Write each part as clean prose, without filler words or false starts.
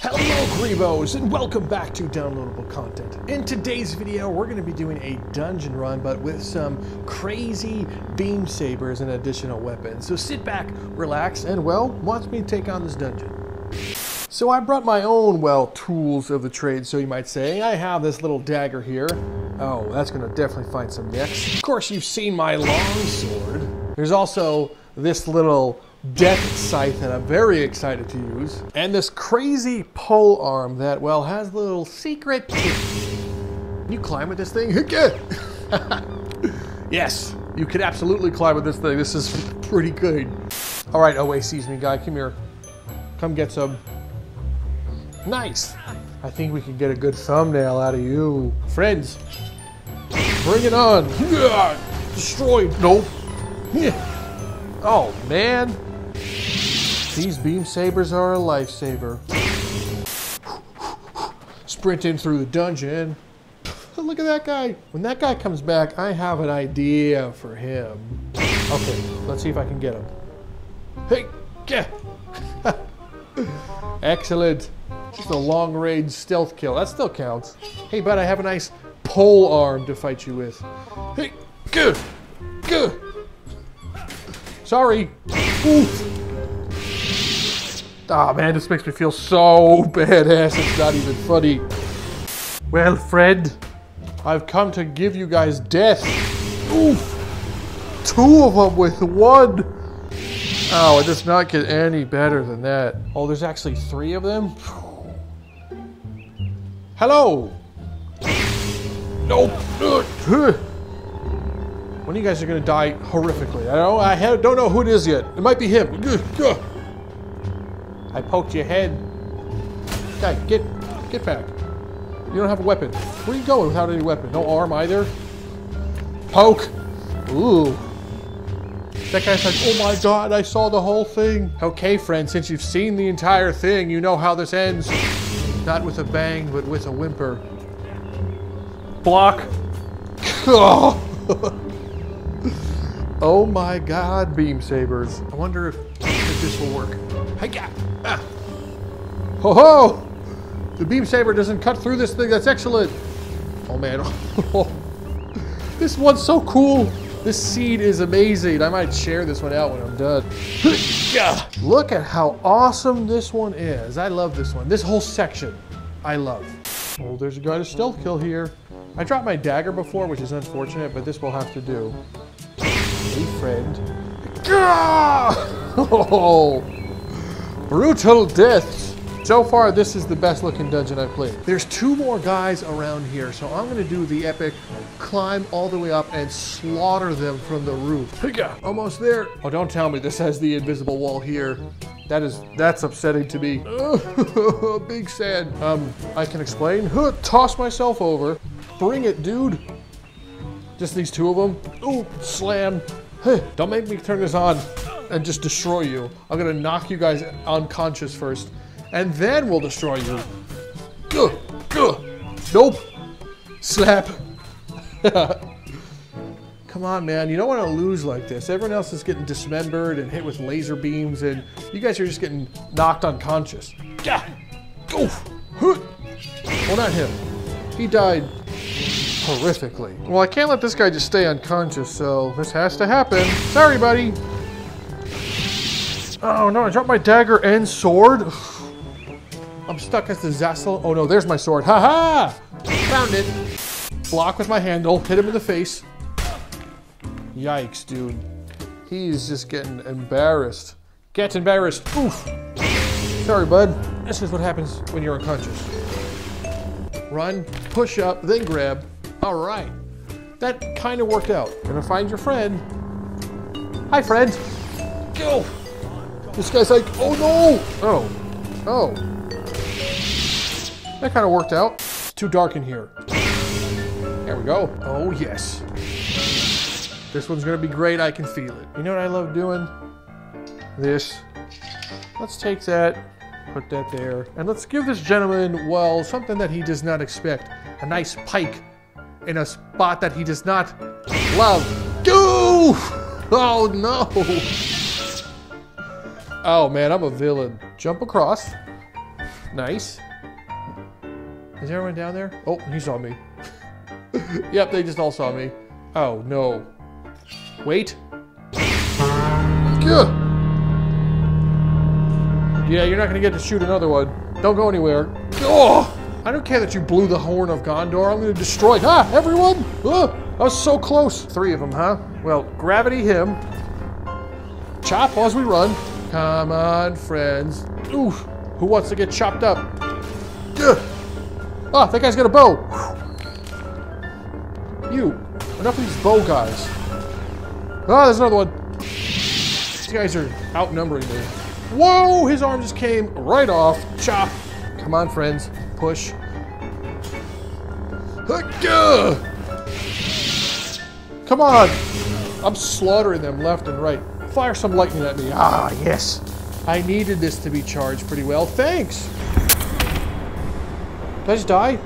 Hello Greebos, and welcome back to Downloadable Content. In today's video, we're going to be doing a dungeon run, but with some crazy Beamsabers and additional weapons. So sit back, relax, and well, watch me take on this dungeon. So I brought my own, well, tools of the trade, so you might say. I have this little dagger here. Oh, that's going to definitely find some necks. Of course, you've seen my long sword. There's also this little death scythe that I'm very excited to use, and this crazy pole arm that, well, has a little secret. Can you climb with this thing? Yes, you could absolutely climb with this thing. This is pretty good. All right, OA sees me guy, come here. Come get some. Nice. I think we can get a good thumbnail out of you. Friends, bring it on. Destroyed. Nope. Oh man, these Beamsabers are a lifesaver. Sprinting through the dungeon. Look at that guy. When that guy comes back, I have an idea for him. Okay, let's see if I can get him. Hey, yeah. Excellent. Just a long range stealth kill. That still counts. Hey, bud, I have a nice pole arm to fight you with. Hey, good, good. Sorry. Ah, oh, man, this makes me feel so badass. It's not even funny. Well, Fred, I've come to give you guys death. Oof. Two of them with one. Oh, it does not get any better than that. Oh, there's actually three of them? Hello. Nope. One of you guys are gonna die horrifically. I don't know who it is yet. It might be him. I poked your head. Guy, get back. You don't have a weapon. Where are you going without any weapon? No arm either. Poke. Ooh. That guy's like, oh my god, I saw the whole thing. Okay, friend, since you've seen the entire thing, you know how this ends. Not with a bang, but with a whimper. Block. Oh my god, Beamsabers. I wonder if this will work. Hi-ya! Ah. Ho ho! The Beamsaber doesn't cut through this thing, that's excellent! Oh man, this one's so cool! This seed is amazing, I might share this one out when I'm done. Look at how awesome this one is, I love this one. This whole section, I love. Oh, there's a guy to stealth kill here. I dropped my dagger before, which is unfortunate, but this will have to do. Friend. Oh, brutal deaths. So far, this is the best looking dungeon I've played. There's two more guys around here, so I'm gonna do the epic climb all the way up and slaughter them from the roof. Almost there. Oh, don't tell me this has the invisible wall here. That's upsetting to me. Big sad. I can explain. Toss myself over. Bring it, dude. Just these two of them. Ooh, slam. Don't make me turn this on and just destroy you. I'm gonna knock you guys unconscious first, and then we'll destroy you. Nope. Slap. Come on, man. You don't want to lose like this. Everyone else is getting dismembered and hit with laser beams, and you guys are just getting knocked unconscious. Well, not him. He died horrifically. Well, I can't let this guy just stay unconscious, so this has to happen. Sorry, buddy. Oh no, I dropped my dagger and sword. I'm stuck as the Zassel. Oh no, there's my sword. Haha! Found it. Block with my handle, hit him in the face. Yikes, dude. He's just getting embarrassed. Get embarrassed. Oof. Sorry, bud. This is what happens when you're unconscious. Run, push up, then grab. All right, that kind of worked out. Gonna find your friend. Hi, friend. Go. This guy's like, oh no. Oh. That kind of worked out. It's too dark in here. There we go. Oh yes. This one's gonna be great. I can feel it. You know what I love doing? This. Let's take that. Put that there. And let's give this gentleman, well, something that he does not expect. A nice pike. In a spot that he does not love. Oh no! Oh man, I'm a villain. Jump across. Nice. Is everyone down there? Oh, he saw me. Yep, they just all saw me. Oh, no. Wait. Yeah, you're not going to get to shoot another one. Don't go anywhere. Oh! I don't care that you blew the horn of Gondor. I'm going to destroy... Ah! Everyone! Oh, I was so close. Three of them, huh? Well, gravity him. Chop as we run. Come on, friends. Ooh! Who wants to get chopped up? Ugh. Ah, that guy's got a bow. You. Enough of these bow guys. Ah, there's another one. These guys are outnumbering me. Whoa, his arm just came right off. Chop. Come on, friends. Push. Come on. I'm slaughtering them left and right. Fire some lightning at me. Ah, yes. I needed this to be charged pretty well. Thanks. Did I just die?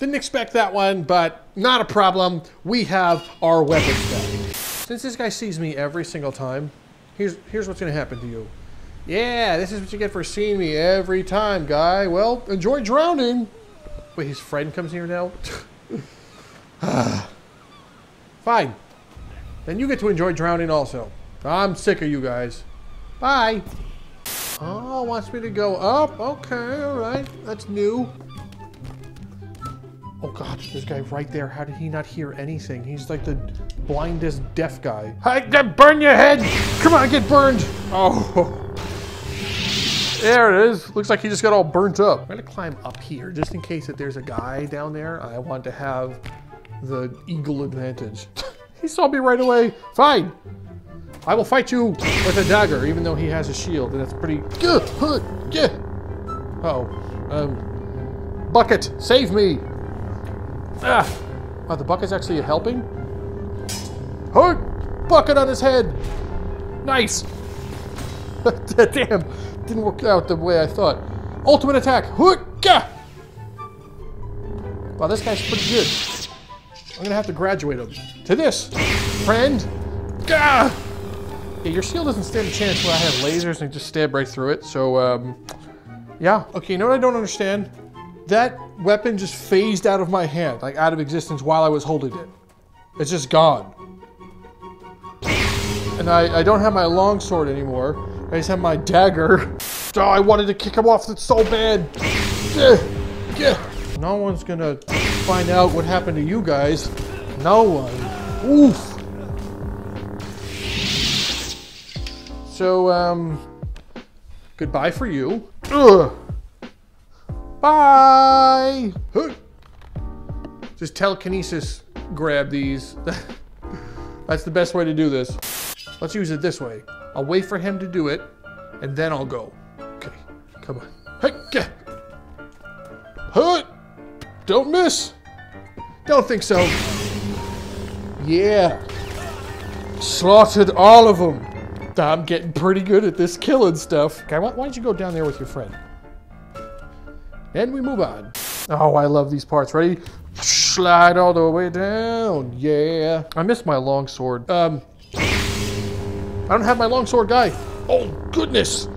Didn't expect that one, but not a problem. We have our weapons back. Since this guy sees me every single time, here's what's going to happen to you. Yeah, this is what you get for seeing me every time, guy. Well, enjoy drowning. Wait, his friend comes here now? Fine. Then you get to enjoy drowning also. I'm sick of you guys. Bye. Oh, wants me to go up. Okay, all right. That's new. Oh, God, this guy right there. How did he not hear anything? He's like the blindest deaf guy. Hey, burn your head. Come on, get burned. Oh, there it is. Looks like he just got all burnt up. I'm going to climb up here just in case that there's a guy down there. I want to have the eagle advantage. He saw me right away. Fine. I will fight you with a dagger, even though he has a shield, and that's pretty good. Yeah. Uh-oh. Bucket, save me. Ah! Wow, the bucket's actually helping? Huh! Bucket on his head! Nice! Damn! Didn't work out the way I thought. Ultimate attack! Wow, this guy's pretty good. I'm gonna have to graduate him. To this! Friend! Gah! Yeah, your shield doesn't stand a chance when I have lasers and just stab right through it, so, yeah. Okay, you know what I don't understand? That weapon just phased out of my hand, like out of existence while I was holding it. It's just gone. And I don't have my longsword anymore. I just have my dagger. Oh, I wanted to kick him off so bad. No one's gonna find out what happened to you guys. No one. Oof. So, goodbye for you. Ugh. Bye! Just telekinesis grab these. That's the best way to do this. Let's use it this way. I'll wait for him to do it, and then I'll go. Okay, come on. Don't miss! Don't think so. Yeah. Slaughtered all of them. I'm getting pretty good at this killing stuff. Okay, why don't you go down there with your friend? And we move on. Oh, I love these parts. Ready? Slide all the way down. Yeah. I missed my longsword. I don't have my longsword guy. Oh, goodness.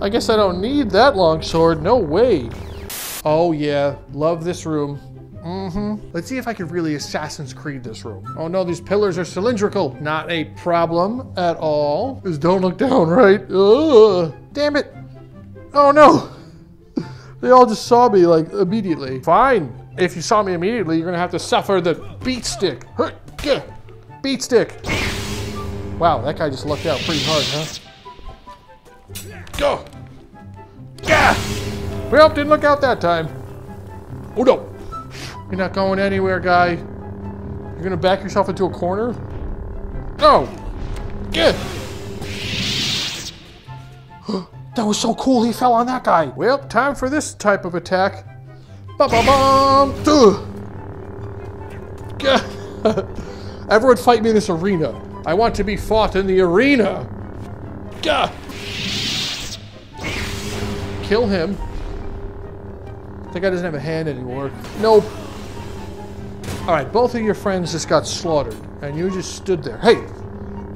I guess I don't need that longsword. No way. Oh, yeah. Love this room. Mm-hmm. Let's see if I can really Assassin's Creed this room. Oh, no. These pillars are cylindrical. Not a problem at all. Just don't look down, right? Ugh. Damn it. Oh no! They all just saw me like immediately. Fine. If you saw me immediately, you're gonna have to suffer the beat stick. Beat stick. Wow, that guy just lucked out pretty hard, huh? Go. Yeah. Well, didn't look out that time. Oh no! You're not going anywhere, guy. You're gonna back yourself into a corner. Go. Yeah. That was so cool, he fell on that guy. Well, time for this type of attack. Everyone fight me in this arena. I want to be fought in the arena. Kill him. That guy doesn't have a hand anymore. Nope. All right, both of your friends just got slaughtered, and you just stood there. Hey.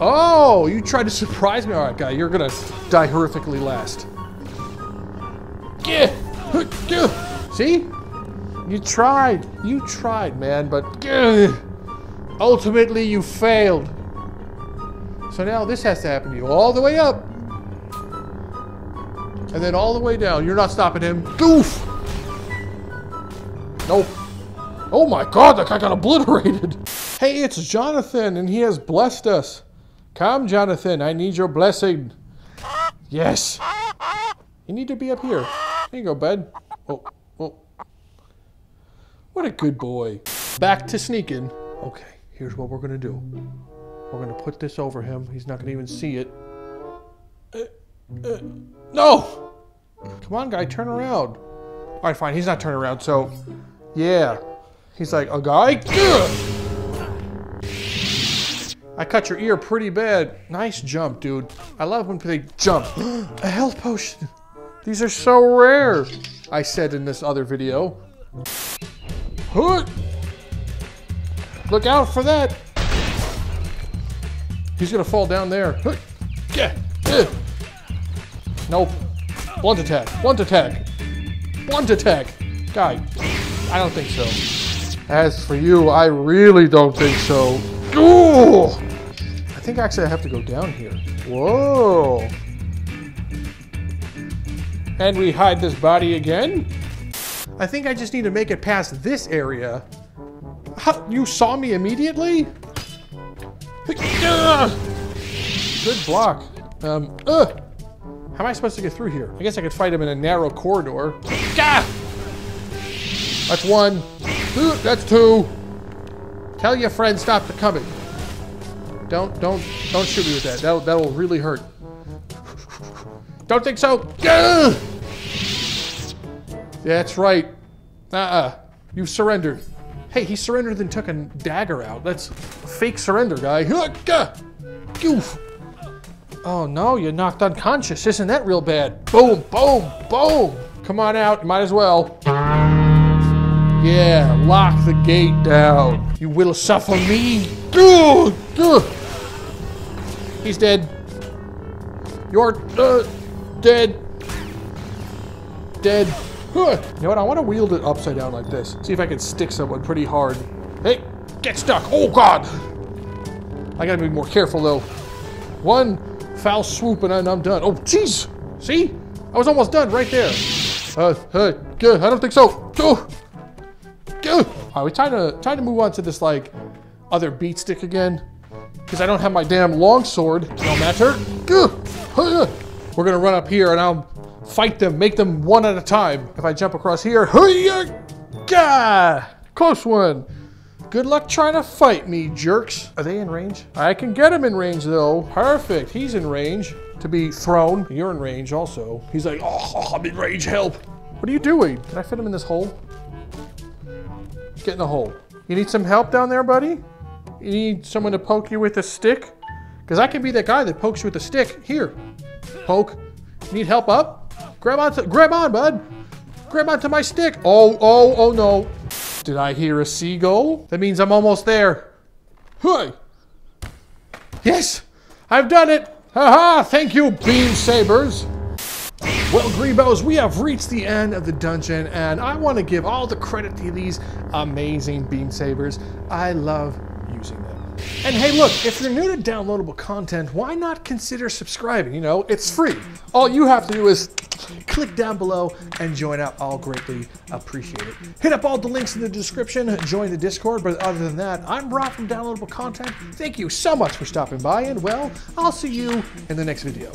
Oh, you tried to surprise me. All right, guy, you're gonna die horrifically last. See? You tried, man, but ultimately you failed. So now this has to happen to you all the way up. And then all the way down. You're not stopping him. Doof! Nope. Oh my god, that guy got obliterated. Hey, it's Jonathan, and he has blessed us. Come, Jonathan, I need your blessing. Yes. You need to be up here. Here you go, bud. Oh, oh. What a good boy. Back to sneaking. Okay, here's what we're gonna do. We're gonna put this over him. He's not gonna even see it. No! Come on, guy, turn around. All right, fine, he's not turning around, so yeah. He's like, a guy? I cut your ear pretty bad. Nice jump, dude. I love when they jump. A health potion. These are so rare, I said in this other video. Look out for that. He's gonna fall down there. Nope. Blunt attack, blunt attack, blunt attack. Guy, I don't think so. As for you, I really don't think so. Ooh! I think actually I have to go down here. Whoa. And we hide this body again? I think I just need to make it past this area. Huh, you saw me immediately? Good block. How am I supposed to get through here? I guess I could fight him in a narrow corridor. That's one. That's two. Tell your friend stop the coming. Don't shoot me with that. That'll really hurt. Don't think so. That's right. You've surrendered. Hey, he surrendered and took a dagger out. That's fake surrender, guy. Goof. Oh no, you're knocked unconscious. Isn't that real bad? Boom, boom, boom. Come on out. You might as well. Yeah, lock the gate down. You will suffer me. He's dead. You're dead. Dead. You know what? I want to wield it upside down like this. See if I can stick someone pretty hard. Hey, get stuck. Oh, God. I got to be more careful, though. One foul swoop and I'm done. Oh, jeez. See? I was almost done right there. Good. I don't think so. Alright, we're trying to move on to this like other beat stick again. Because I don't have my damn longsword. No matter. We're gonna run up here and I'll fight them, make them one at a time. If I jump across here, close one. Good luck trying to fight me, jerks. Are they in range? I can get him in range though. Perfect. He's in range to be thrown. You're in range also. He's like, oh, I'm in range, help. What are you doing? Can I fit him in this hole? Get in the hole. You need some help down there, buddy? You need someone to poke you with a stick? Because I can be that guy that pokes you with a stick. Here. Poke. Need help up? Grab on, bud. Grab onto my stick. Oh no. Did I hear a seagull? That means I'm almost there. Hey. Yes, I've done it. Haha, thank you, Beamsabers. Well, Greebos, we have reached the end of the dungeon, and I want to give all the credit to these amazing Beamsabers. I love using them. And hey, look, if you're new to downloadable content, why not consider subscribing? You know, it's free. All you have to do is click down below and join up. I'll greatly appreciate it. Hit up all the links in the description, join the Discord, but other than that, I'm Rob from Downloadable Content. Thank you so much for stopping by, and well, I'll see you in the next video.